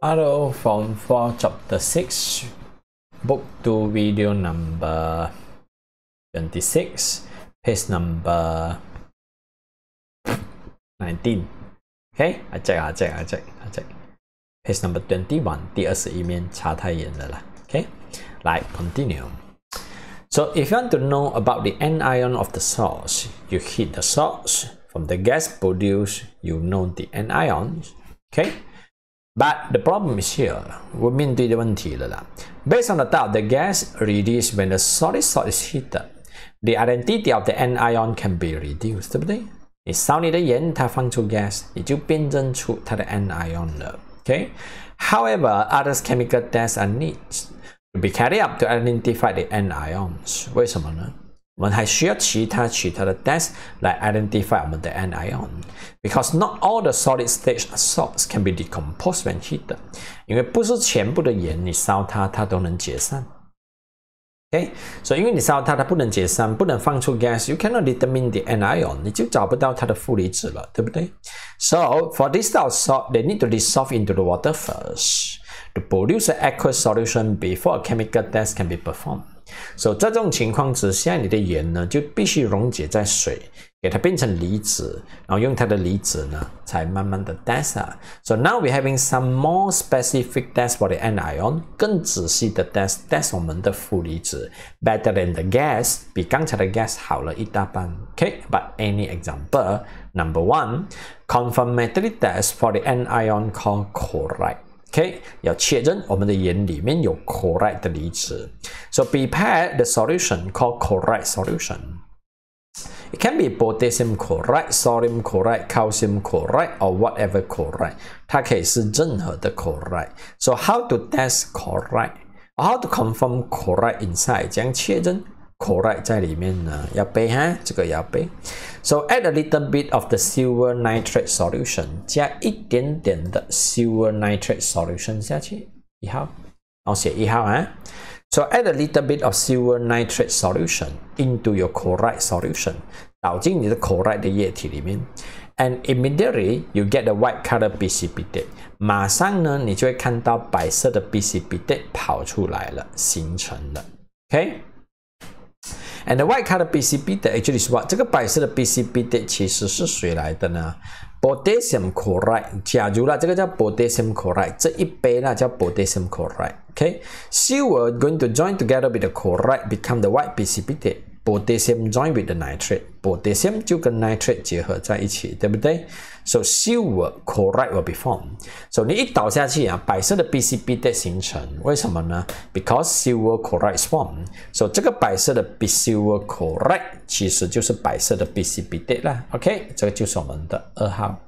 RO Form 4, Chapter 6, Book 2, Video number 26, Page number 19. Okay, I check. Page number 21, 第21面，差太远了啦。Okay, 来 continue. So if you want to know about the anion of the source, you heat the source. From the gas produced, you know the anion. Okay. But the problem is here. We mean to the 问题了啦. Based on the type of the gas reduced when the solid salt is heated, the identity of the anion can be reduced, 对不对？你烧你的盐，它放出 gas， 你就辨认出它的 anion 了。Okay. However, other chemical tests are needed to be carried out to identify the anions. 为什么呢？我们还需要其他的 test 来 identify 我们的 anion, because not all the solid state salts can be decomposed when heated. 因为不是全部的盐，你烧它，它都能解散。Okay, so 因为你烧它，它不能解散，不能放出 gas, you cannot determine the anion. 你就找不到它的负离子了，对不对？ So for this type of salt, they need to dissolve into the water first to produce an aqueous solution before a chemical test can be performed. So 在这种情况之下，你的盐呢就必须溶解在水，给它变成离子，然后用它的离子呢才慢慢的 test 啊。So now we're having some more specific test for the anion, 更仔细的 test 我们的负离子 ，better than the gas， 比刚才的 gas 好了一大半。Okay, but any example? Number one, confirmatory test for the anion called chloride. Okay, 要确认我们的盐里面有 chloride 的离子。So prepare the solution called chloride solution. It can be potassium chloride, sodium chloride, calcium chloride, or whatever chloride. 它可以是任何的 chloride. So how to test chloride? Or how to confirm chloride inside? 这样确认 chloride 在里面呢？要背哈，这个要背。So add a little bit of the silver nitrate solution. 加一点点的 silver nitrate solution 下去。一号，我写一号啊。So add a little bit of silver nitrate solution into your chloride solution. 倒进你的 chloride 的液体里面。And immediately you get the white color precipitate. 马上呢，你就会看到白色的 precipitate 跑出来了，形成了。Okay. And the white color precipitate actually is what? 这个白色的 precipitate 其实是谁来的呢？ Potassium chloride. 假如啦，这个叫 potassium chloride， 这一杯啦叫 potassium chloride. Okay, silver going to join together with the chloride become the white precipitate. Potassium join with the nitrate. Potassium 就跟 nitrate 结合在一起，对不对？ So silver chloride will be formed. So 你一倒下去啊，白色的 precipitate 形成，为什么呢？ Because silver chloride is formed. So 这个白色的 silver chloride 其实就是白色的 precipitate 啦。OK， 这个就是我们的2号。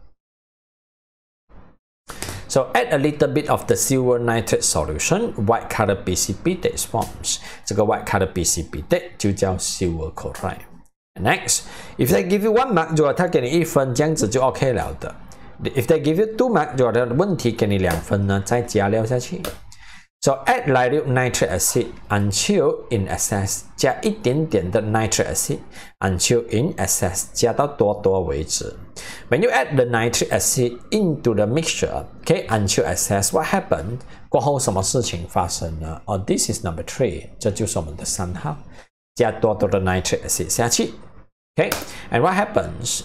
So add a little bit of the silver nitrate solution, white color precipitate forms. 这个 white color precipitate 就叫 silver chloride. Next, if they give you 1 mark, 如果他给你1分，这样子就 OK 了的。If they give you 2 mark, 如果他的问题给你2分呢，再加料下去。So add dilute nitric acid until in excess. 加一点点的 nitric acid until in excess. 加到多为止。When you add the nitric acid into the mixture, okay, until excess, what happened? 过后什么事情发生呢？ Oh, this is number 3. 这就是我们的3号。加多的 nitric acid 下去。Okay, and what happens?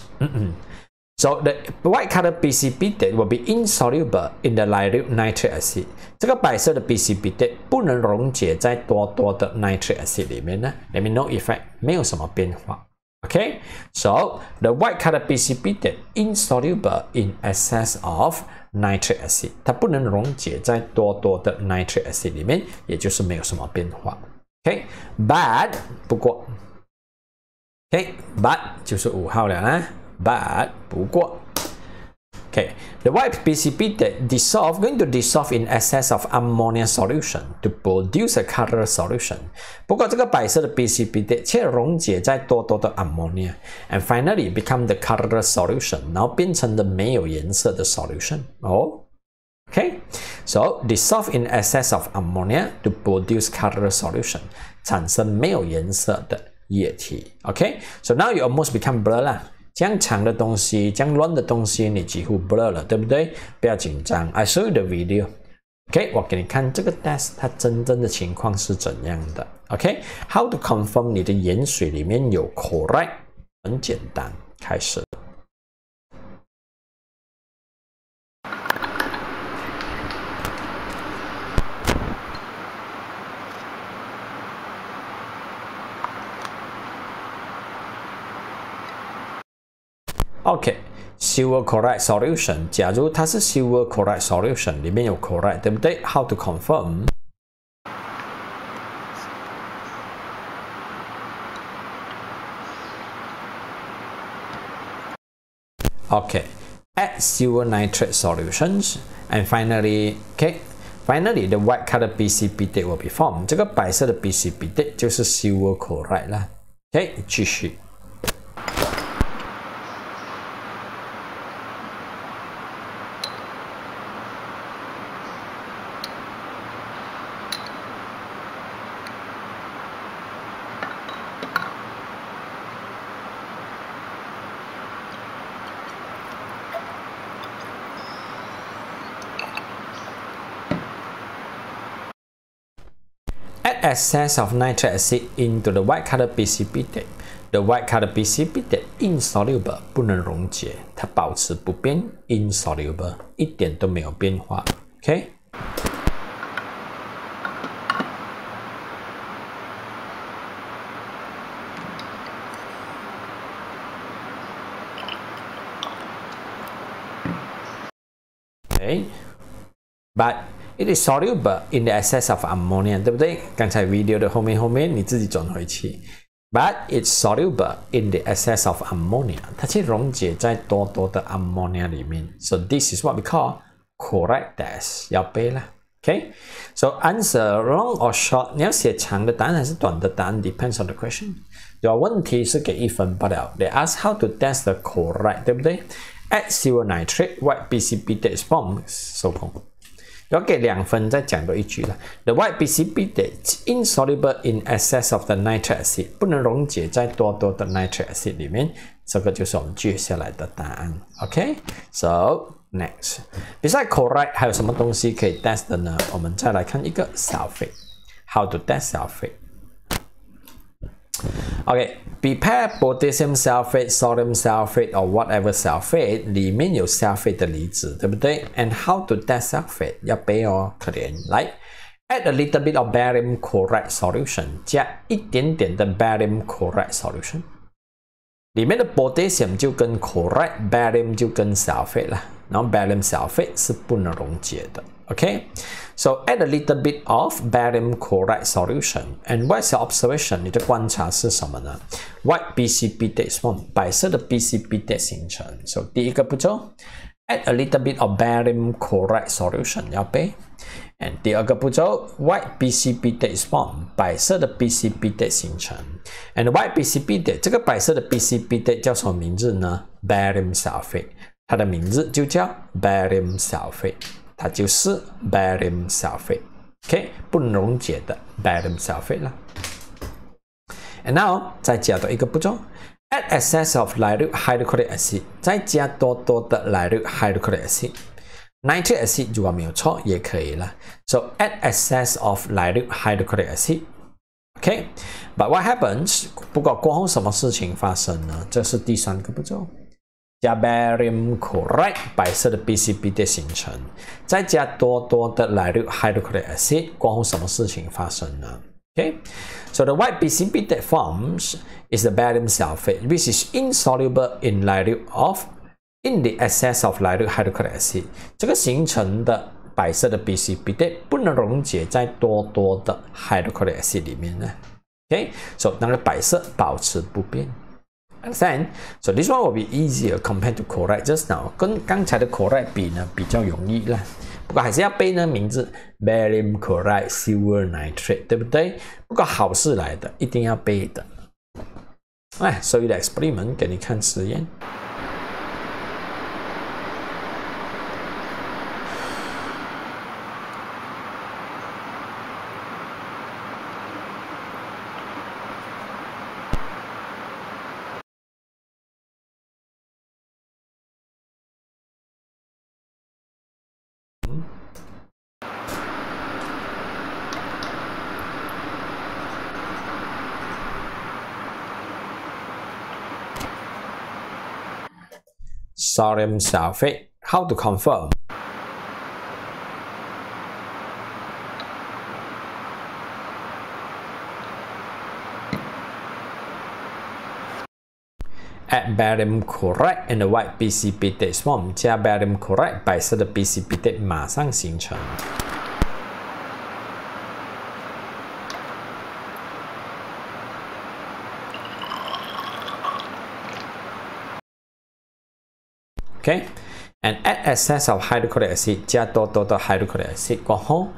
So the white color precipitate will be insoluble in the dilute nitric acid. 这个白色的 precipitate 不能溶解在多的 nitric acid 里面呢。Let me know effect 没有什么变化。Okay, so the white color precipitate insoluble in excess of nitric acid. 它不能溶解在多的 nitric acid 里面，也就是没有什么变化。Okay, but 不过 ，Okay, but 就是5号了啦。But 不过 Okay, the white precipitate dissolve going to dissolve in excess of ammonia solution to produce a color solution. 不过这个白色的 precipitate 却溶解在多的 ammonia, and finally become the color solution. 然后变成了没有颜色的 solution. Oh, okay. So dissolve in excess of ammonia to produce color solution. 产生没有颜色的液体. Okay. So now you almost become blur 啦。这样长的东西，这样乱的东西，你几乎 blur 了，对不对？不要紧张 ，I show you the video. OK， 我给你看这个 test 它真正的情况是怎样的。OK，How to confirm 你的盐水里面有 chloride？ 很简单，开始。 OK， silver chloride solution， 假如它是 silver chloride solution， 里面有 chloride， 对不对 ？How to confirm？ OK， add silver nitrate solutions and finally， OK， finally the white color precipitate will be formed。这个白色的 precipitate 就是 silver chloride 啦。OK， 继续。 Add excess of nitric acid into the white color precipitate. The white color precipitate insoluble 不能溶解，它保持不变 insoluble 一点都没有变化。OK。 OK， but it is soluble in the excess of ammonia， 对不对？刚才 video 的后面你自己转回去。But it's soluble in the excess of ammonia， 它去溶解在多多的 ammonia 里面。So this is what we call correct test， 要背了。Okay， so answer long or short， 你要写长的答案还是短的答案 depends on the question。有问题是给一分不了。They ask how to test the correct， 对不对 ？Add silver nitrate, white precipitate forms， 收工。 要给2分，再讲多一句了。The white precipitate is insoluble in excess of the nitric acid， 不能溶解在多多的 nitric acid 里面。这个就是我们接下来的答案。OK，so next， besides chloride 还有什么东西可以 test 的呢？我们再来看一个 sulfate。How to test sulfate？ OK， prepare potassium sulfate, sodium sulfate or whatever sulfate， 里面有 sulfate 的离子，对不对 ？And how to test sulfate？ 要背哦，可怜。来 ，add a little bit of barium chloride solution， 加一点点的 barium chloride solution。里面的 potassium 就跟 chloride，barium 就跟 sulfate 了，然后 barium sulfate 是不能溶解的。 Okay, so add a little bit of barium chloride solution. And what's your observation? 你的观察是什么呢 ？White precipitate form， 白色的 precipitate 形成。So 第一个步骤 ，add a little bit of barium chloride solution， 要背。And 第二个步骤 ，white precipitate form， 白色的 precipitate 形成。And white precipitate， 这个白色的 precipitate 叫什么名字呢 ？Barium sulfate， 它的名字就叫 barium sulfate。 它就是 barium sulfate， OK， 不能溶解的 barium sulfate 啦。And now 再加多一个步骤 ，add excess of dilute hydrochloric acid， 再加多多的 dilute hydrochloric acid。nitric acid 如果没有错也可以了。So add excess of dilute hydrochloric acid。OK，but what happens？ 不过过后什么事情发生呢？这是第3个步骤。 加 barium chloride 白色的 precipitate 形成，再加多多的 dilute hydrochloric acid， 过后什么事情发生呢 ？Okay, so the white precipitate forms is the barium sulfate, which is insoluble in the excess of dilute hydrochloric acid. 这个形成的白色的 precipitate 不能溶解在多多的 hydrochloric acid 里面呢。Okay, so 那个白色保持不变。 Understand? So this one will be easier compared to chloride just now. 跟刚才的 chloride 比呢，比较容易啦。不过还是要背呢名字 barium chloride, silver nitrate， 对不对？不过好事来的，一定要背的。哎，所以的 experiment 给你看实验。sodium sulfate. How to confirm? Add barium chloride in the white precipitate form. 加 barium chloride 白色的 precipitate 马上形成。Okay, and add excess of hydrochloric acid. 加多多的 hydrochloric acid 过后，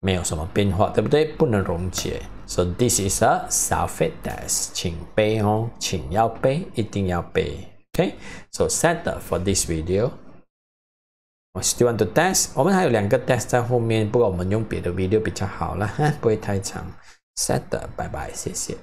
没有什么变化，对不对？不能溶解。 So this is a sulfate test. 请背哦，请要背，一定要背。Okay, so set up for this video. We still want to test. 我们还有两个 test 在后面，不过我们用别的 video 比较好了，不会太长。Set up， 拜拜，谢谢。